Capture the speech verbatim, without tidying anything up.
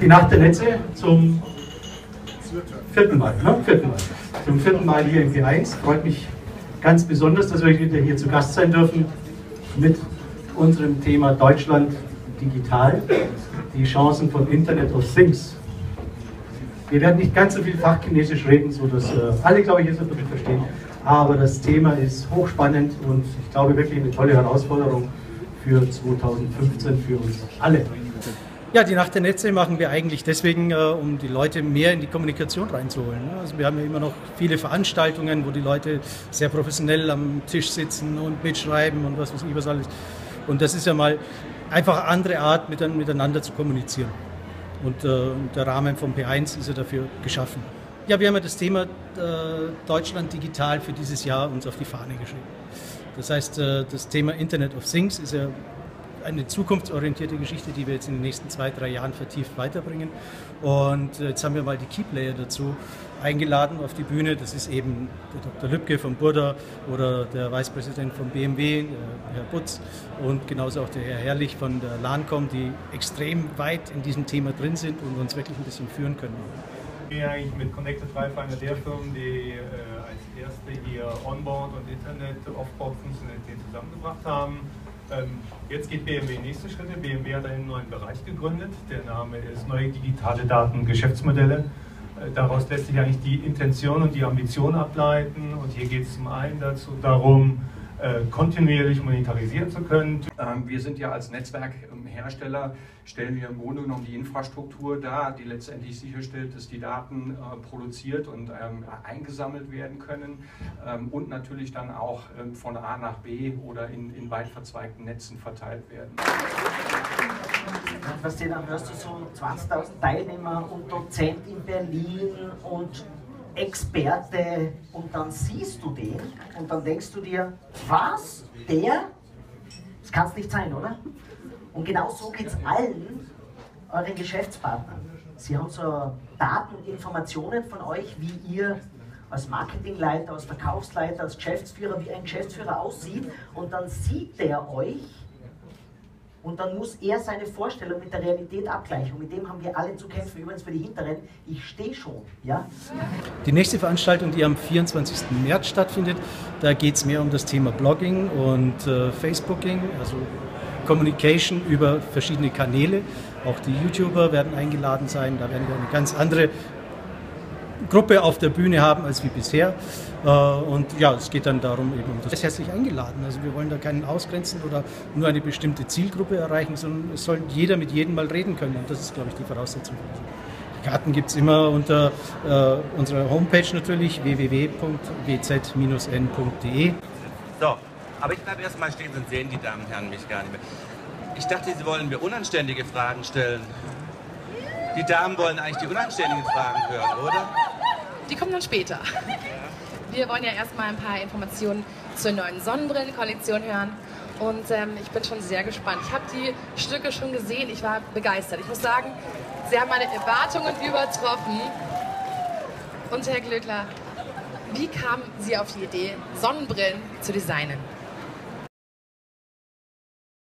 Die Nacht der Netze zum vierten Mal, ne? vierten Mal. Zum vierten Mal hier im P eins. Freut mich ganz besonders, dass wir wieder hier zu Gast sein dürfen mit unserem Thema Deutschland digital, die Chancen von Internet of Things. Wir werden nicht ganz so viel Fachchinesisch reden, sodass äh, alle, glaube ich, jetzt damit verstehen, aber das Thema ist hochspannend und ich glaube wirklich eine tolle Herausforderung für zweitausendfünfzehn für uns alle. Ja, die Nacht der Netze machen wir eigentlich deswegen, äh, um die Leute mehr in die Kommunikation reinzuholen. Ne? Also wir haben ja immer noch viele Veranstaltungen, wo die Leute sehr professionell am Tisch sitzen und mitschreiben und was weiß ich was alles. Und das ist ja mal einfach eine andere Art, mit, miteinander zu kommunizieren. Und äh, der Rahmen vom P eins ist ja dafür geschaffen. Ja, wir haben ja das Thema äh, Deutschland digital für dieses Jahr uns auf die Fahne geschrieben. Das heißt, äh, das Thema Internet of Things ist ja eine zukunftsorientierte Geschichte, die wir jetzt in den nächsten zwei, drei Jahren vertieft weiterbringen. Und jetzt haben wir mal die Keyplayer dazu eingeladen auf die Bühne. Das ist eben der Doktor Lübcke vom Burda oder der Vicepräsident vom B M W, Herr Butz, und genauso auch der Herr Herrlich von der Lancom, die extrem weit in diesem Thema drin sind und uns wirklich ein bisschen führen können. Ich bin eigentlich mit Connected Life einer der Firmen, die äh, als erste hier Onboard und Internet Offboard Funktionalität zusammengebracht haben. Jetzt geht B M W nächste Schritte. B M W hat einen neuen Bereich gegründet. Der Name ist Neue digitale Daten und Geschäftsmodelle. Daraus lässt sich eigentlich die Intention und die Ambition ableiten. Und hier geht es zum einen dazu darum, kontinuierlich monetarisieren zu können. Wir sind ja als Netzwerkhersteller, stellen wir im Grunde genommen die Infrastruktur dar, die letztendlich sicherstellt, dass die Daten produziert und eingesammelt werden können und natürlich dann auch von A nach B oder in, in weit verzweigten Netzen verteilt werden. Was du dann hörst, du so zwanzigtausend Teilnehmer und Dozent in Berlin und Experte, und dann siehst du den und dann denkst du dir, was, der? Das kann es nicht sein, oder? Und genau so geht es allen euren Geschäftspartnern. Sie haben so Daten, Informationen von euch, wie ihr als Marketingleiter, als Verkaufsleiter, als Geschäftsführer, wie ein Geschäftsführer aussieht, und dann sieht der euch und dann muss er seine Vorstellung mit der Realität abgleichen. Und mit dem haben wir alle zu kämpfen, übrigens für die Hinteren. Ich stehe schon. Ja? Die nächste Veranstaltung, die am vierundzwanzigsten März stattfindet, da geht es mehr um das Thema Blogging und äh, Facebooking, also Communication über verschiedene Kanäle. Auch die YouTuber werden eingeladen sein. Da werden wir eine ganz andere Gruppe auf der Bühne haben als wie bisher. Und ja, es geht dann darum, eben um das. Ist herzlich eingeladen. Also wir wollen da keinen ausgrenzen oder nur eine bestimmte Zielgruppe erreichen, sondern es soll jeder mit jedem mal reden können. Und das ist, glaube ich, die Voraussetzung. Die Karten gibt es immer unter äh, unserer Homepage natürlich, w w w punkt w z dash n punkt d e. So, aber ich bleibe erstmal stehen, sonst sehen die Damen und Herren mich gar nicht mehr. Ich dachte, sie wollen mir unanständige Fragen stellen. Die Damen wollen eigentlich die unanständigen Fragen hören, oder? Die kommen dann später. Wir wollen ja erstmal ein paar Informationen zur neuen Sonnenbrillenkollektion hören. Und ähm, ich bin schon sehr gespannt. Ich habe die Stücke schon gesehen. Ich war begeistert. Ich muss sagen, sie haben meine Erwartungen übertroffen. Und Herr Glöckler, wie kamen Sie auf die Idee, Sonnenbrillen zu designen?